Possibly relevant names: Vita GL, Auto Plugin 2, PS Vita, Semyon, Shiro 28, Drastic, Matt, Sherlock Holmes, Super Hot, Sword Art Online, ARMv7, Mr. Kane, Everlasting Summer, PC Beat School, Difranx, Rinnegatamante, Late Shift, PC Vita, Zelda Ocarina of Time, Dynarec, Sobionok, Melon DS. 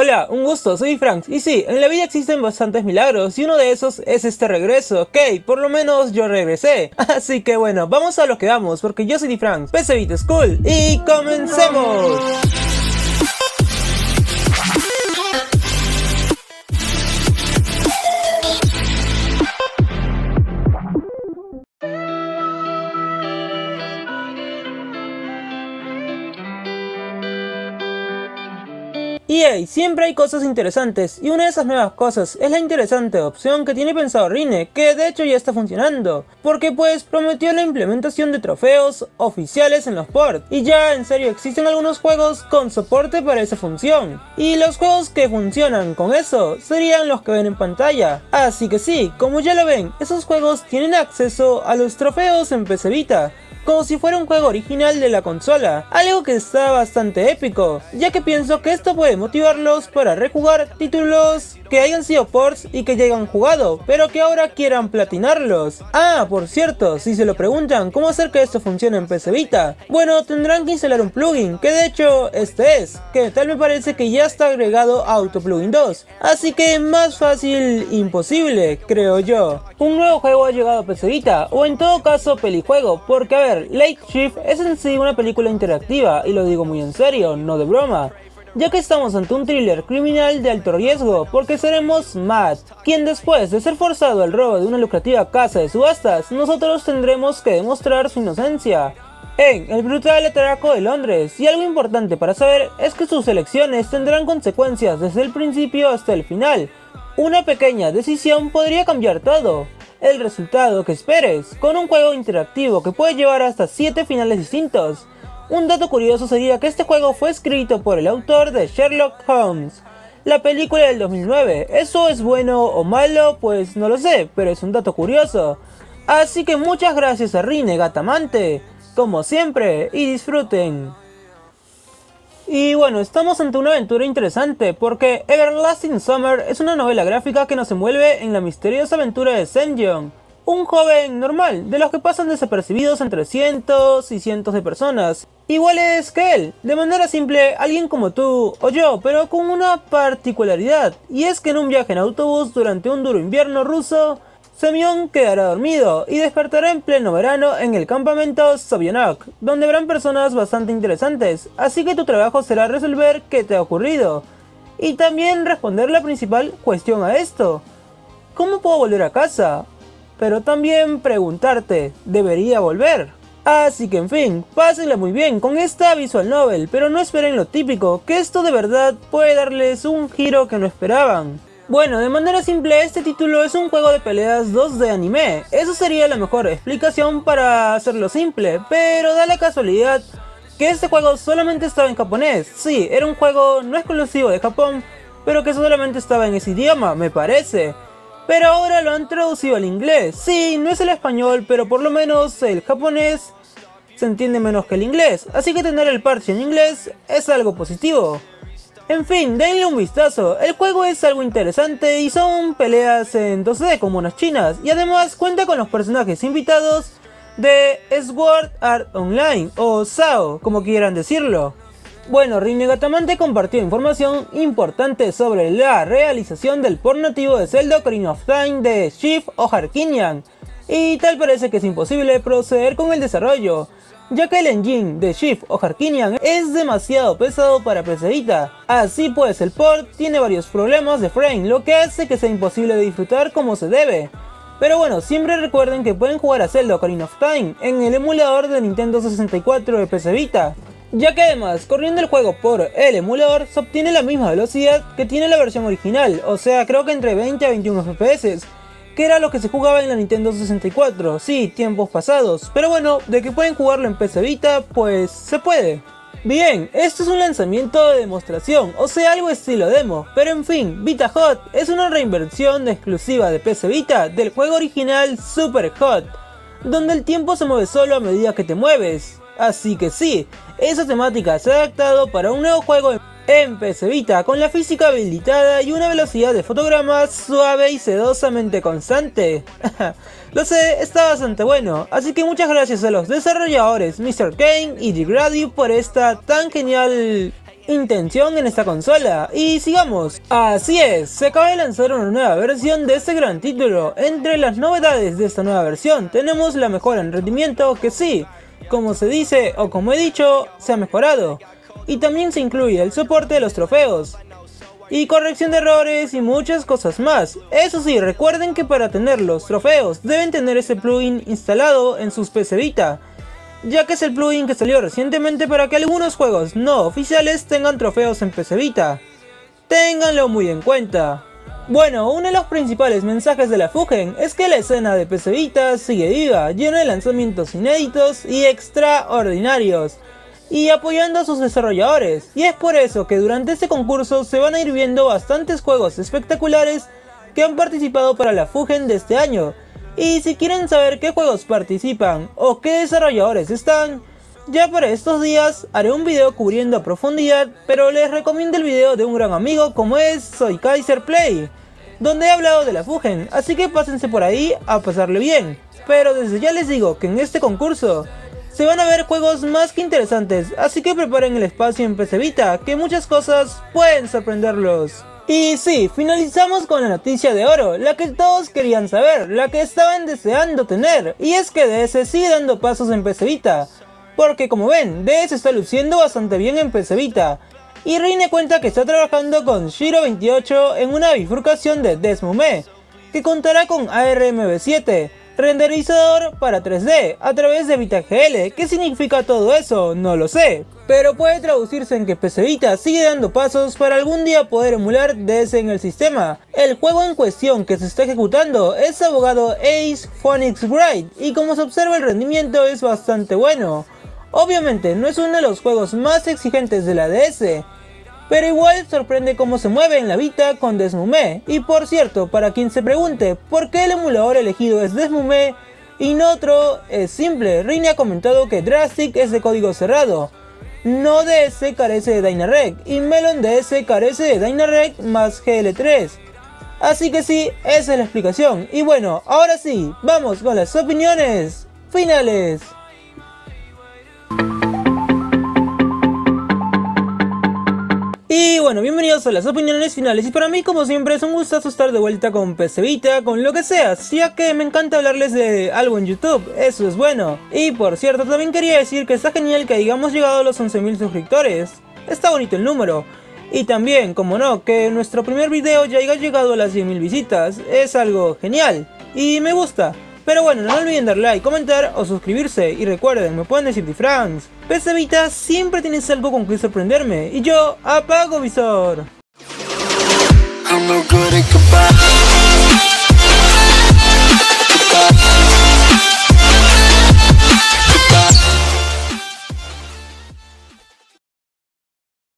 Hola, un gusto, soy Difranx. Y sí, en la vida existen bastantes milagros, y uno de esos es este regreso. Ok, por lo menos yo regresé. Así que bueno, vamos a lo que vamos, porque yo soy Difranx, PC Beat School, y comencemos. EA, siempre hay cosas interesantes, y una de esas nuevas cosas es la interesante opción que tiene pensado Rinne, que de hecho ya está funcionando, porque pues prometió la implementación de trofeos oficiales en los ports, y ya en serio existen algunos juegos con soporte para esa función, y los juegos que funcionan con eso serían los que ven en pantalla, así que sí, como ya lo ven, esos juegos tienen acceso a los trofeos en PC Vita, como si fuera un juego original de la consola, algo que está bastante épico, ya que pienso que esto puede motivarlos para rejugar títulos que hayan sido ports y que ya hayan jugado, pero que ahora quieran platinarlos. Ah, por cierto, si se lo preguntan cómo hacer que esto funcione en PC Vita, bueno, tendrán que instalar un plugin, que de hecho este es, que tal me parece que ya está agregado a Auto Plugin 2, así que más fácil imposible, creo yo. Un nuevo juego ha llegado a PC Vita, o en todo caso pelijuego, porque a ver, Late Shift es en sí una película interactiva, y lo digo muy en serio, no de broma, ya que estamos ante un thriller criminal de alto riesgo, porque seremos Matt, quien después de ser forzado al robo de una lucrativa casa de subastas, nosotros tendremos que demostrar su inocencia en el brutal atraco de Londres, y algo importante para saber es que sus elecciones tendrán consecuencias desde el principio hasta el final, una pequeña decisión podría cambiar todo. El resultado que esperes, con un juego interactivo que puede llevar hasta 7 finales distintos. Un dato curioso sería que este juego fue escrito por el autor de Sherlock Holmes, la película del 2009, eso es bueno o malo, pues no lo sé, pero es un dato curioso. Así que muchas gracias a Rinnegatamante, como siempre, y disfruten. Y bueno, estamos ante una aventura interesante, porque Everlasting Summer es una novela gráfica que nos envuelve en la misteriosa aventura de Semyon, un joven normal, de los que pasan desapercibidos entre cientos y cientos de personas, iguales que él, de manera simple, alguien como tú o yo, pero con una particularidad, y es que en un viaje en autobús durante un duro invierno ruso, Semyon quedará dormido y despertará en pleno verano en el campamento Sobionok, donde habrán personas bastante interesantes, así que tu trabajo será resolver qué te ha ocurrido, y también responder la principal cuestión a esto, ¿cómo puedo volver a casa? Pero también preguntarte, ¿debería volver? Así que en fin, pásenla muy bien con esta visual novel, pero no esperen lo típico, que esto de verdad puede darles un giro que no esperaban. Bueno, de manera simple, este título es un juego de peleas 2D anime, eso sería la mejor explicación para hacerlo simple, pero da la casualidad que este juego solamente estaba en japonés, sí, era un juego no exclusivo de Japón, pero que solamente estaba en ese idioma, me parece, pero ahora lo han traducido al inglés, sí, no es el español, pero por lo menos el japonés se entiende menos que el inglés, así que tener el parche en inglés es algo positivo. En fin, denle un vistazo, el juego es algo interesante y son peleas en 2D como unas chinas, y además cuenta con los personajes invitados de Sword Art Online o SAO, como quieran decirlo. Bueno, Rinnegatamante compartió información importante sobre la realización del port nativo de Zelda Ocarina of Time de Ship of Harkinian, y tal parece que es imposible proceder con el desarrollo, ya que el engine de Ship of Harkinian es demasiado pesado para PC Vita, así pues el port tiene varios problemas de frame, lo que hace que sea imposible de disfrutar como se debe. Pero bueno, siempre recuerden que pueden jugar a Zelda Ocarina of Time en el emulador de Nintendo 64 de PC Vita, ya que además corriendo el juego por el emulador se obtiene la misma velocidad que tiene la versión original, o sea creo que entre 20 a 21 FPS. Que era lo que se jugaba en la Nintendo 64, sí, tiempos pasados, pero bueno, de que pueden jugarlo en PC Vita, pues se puede. Bien, esto es un lanzamiento de demostración, o sea algo estilo demo, pero en fin, Vita Hot es una reinversión exclusiva de PC Vita del juego original Super Hot, donde el tiempo se mueve solo a medida que te mueves, así que sí, esa temática se ha adaptado para un nuevo juego en PC Vita, con la física habilitada y una velocidad de fotogramas suave y sedosamente constante. Lo sé, está bastante bueno, así que muchas gracias a los desarrolladores Mr. Kane y The Gradu por esta tan genial intención en esta consola. Y sigamos. Así es, se acaba de lanzar una nueva versión de este gran título. Entre las novedades de esta nueva versión tenemos la mejora en rendimiento, que sí, como se dice o como he dicho, se ha mejorado. Y también se incluye el soporte de los trofeos y corrección de errores y muchas cosas más. Eso sí, recuerden que para tener los trofeos deben tener ese plugin instalado en sus PC Vita, ya que es el plugin que salió recientemente para que algunos juegos no oficiales tengan trofeos en PC Vita. Ténganlo muy en cuenta. Bueno, uno de los principales mensajes de la Fugen es que la escena de PC Vita sigue viva, llena de lanzamientos inéditos y extraordinarios, y apoyando a sus desarrolladores, y es por eso que durante este concurso se van a ir viendo bastantes juegos espectaculares que han participado para la Fugen de este año. Y si quieren saber qué juegos participan o qué desarrolladores están, ya para estos días haré un video cubriendo a profundidad, pero les recomiendo el video de un gran amigo como es Soy Kaiser Play, donde he hablado de la Fugen, así que pásense por ahí a pasarle bien. Pero desde ya les digo que en este concurso se van a ver juegos más que interesantes, así que preparen el espacio en PC Vita, que muchas cosas pueden sorprenderlos. Y sí, finalizamos con la noticia de oro, la que todos querían saber, la que estaban deseando tener, y es que DS sigue dando pasos en PC Vita, porque como ven, DS está luciendo bastante bien en PC Vita, y Rinne cuenta que está trabajando con Shiro 28 en una bifurcación de Desmume, que contará con ARMv7, renderizador para 3D a través de Vita GL. ¿Qué significa todo eso? No lo sé, pero puede traducirse en que PC Vita sigue dando pasos para algún día poder emular DS en el sistema. El juego en cuestión que se está ejecutando es Abogado Ace Phoenix Wright, y como se observa el rendimiento es bastante bueno. Obviamente no es uno de los juegos más exigentes de la DS, pero igual sorprende cómo se mueve en la Vita con Desmume. Y por cierto, para quien se pregunte por qué el emulador elegido es Desmume y no otro, es simple. Rinne ha comentado que Drastic es de código cerrado, no DS carece de Dynarec, y Melon DS carece de Dynarec más GL3. Así que sí, esa es la explicación. Y bueno, ahora sí, vamos con las opiniones finales. Y bueno, bienvenidos a las opiniones finales, y para mí como siempre es un gustazo estar de vuelta con PC Vita, con lo que sea, ya que me encanta hablarles de algo en YouTube, eso es bueno. Y por cierto, también quería decir que está genial que hayamos llegado a los 11.000 suscriptores, está bonito el número. Y también, como no, que nuestro primer video ya haya llegado a las 10.000 visitas, es algo genial, y me gusta. Pero bueno, no olviden dar like, comentar o suscribirse, y recuerden, me pueden decir Difranx. PC Vita, siempre tienes algo con que sorprenderme, y yo apago visor.